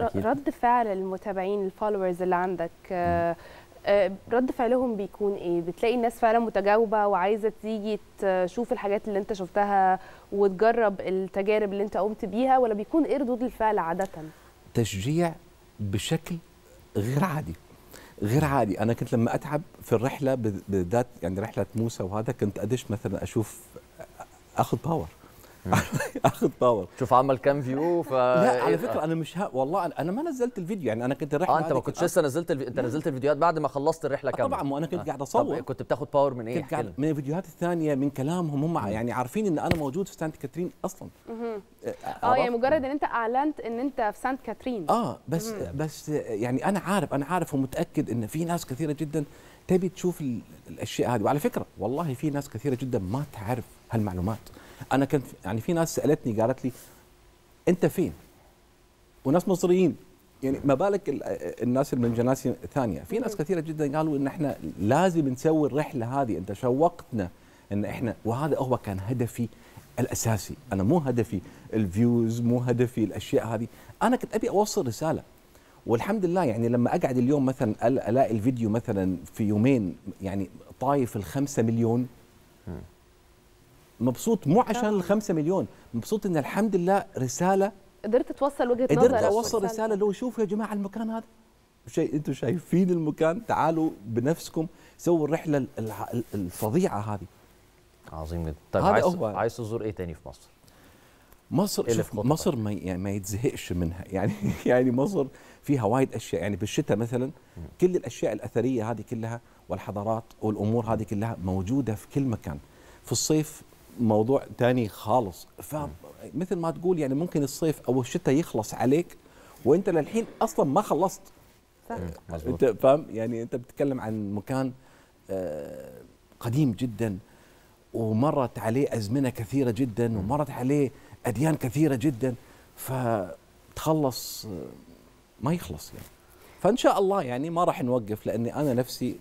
رد فعل المتابعين الفولورز اللي عندك رد فعلهم بيكون ايه؟ بتلاقي الناس فعلا متجاوبه وعايزه تيجي تشوف الحاجات اللي انت شفتها وتجرب التجارب اللي انت قمت بيها، ولا بيكون ايه ردود الفعل عاده؟ تشجيع بشكل غير عادي، غير عادي. انا كنت لما اتعب في الرحله بالذات، يعني رحله موسى وهذا، كنت ادش مثلا اشوف اخذ باور اخذ باور، شوف عمل كام فيو. ف لا على فكره انا مش والله انا ما نزلت الفيديو، يعني انا كنت الرحله انت ما كنتش لسه نزلت انت نزلت الفيديوهات بعد ما خلصت الرحله كامله. طبعا وانا كنت قاعد اصور. كنت بتاخد باور من ايه؟ كنت من الفيديوهات الثانيه، من كلامهم هم يعني عارفين ان انا موجود في سانت كاترين اصلا. يعني مجرد ان انت اعلنت ان انت في سانت كاترين بس بس يعني انا عارف ومتاكد ان في ناس كثيره جدا تبي تشوف الاشياء هذه. وعلى فكره والله في ناس كثيره جدا ما تعرف هالمعلومات. انا كنت يعني في ناس سالتني قالت لي انت فين؟ وناس مصريين، يعني ما بالك الناس من جناس ثانيه. في ناس كثيره جدا قالوا ان احنا لازم نسوي الرحله هذه، انت شوقتنا ان احنا، وهذا هو كان هدفي الاساسي. انا مو هدفي الفيوز، مو هدفي الاشياء هذه، انا كنت ابي اوصل رساله. والحمد لله يعني لما اقعد اليوم مثلا الاقي الفيديو مثلا في يومين يعني طايف ال5 مليون، مبسوط مو عشان ال5 مليون، مبسوط ان الحمد لله رساله قدرت توصل وجهه نظرك. قدرت اوصل رساله لو شوفوا يا جماعه المكان هذا، شيء انتم شايفين المكان، تعالوا بنفسكم سووا الرحله الفظيعه هذه. عظيم جدا. طيب عايز تزور ايه تاني في مصر؟ مصر شوف، مصر ما يتزهقش منها يعني يعني مصر فيها وايد اشياء، يعني بالشتاء مثلا كل الاشياء الاثريه هذه كلها والحضارات والامور هذه كلها موجوده في كل مكان. في الصيف موضوع تاني خالص، فمثل ما تقول يعني ممكن الصيف او الشتاء يخلص عليك وانت للحين اصلا ما خلصت. صح انت فاهم، يعني انت بتتكلم عن مكان قديم جدا ومرت عليه ازمنه كثيره جدا ومرت عليه اديان كثيره جدا، فتخلص ما يخلص يعني. فان شاء الله يعني ما راح نوقف، لاني انا نفسي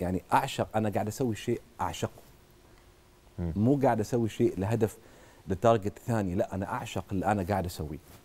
يعني اعشق، انا قاعد اسوي شيء اعشقه، مو قاعد اسوي شيء لهدف لتارجت ثاني، لا انا اعشق اللي انا قاعد اسويه.